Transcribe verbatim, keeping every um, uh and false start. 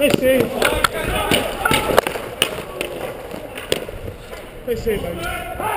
Let's see. Let's see, baby.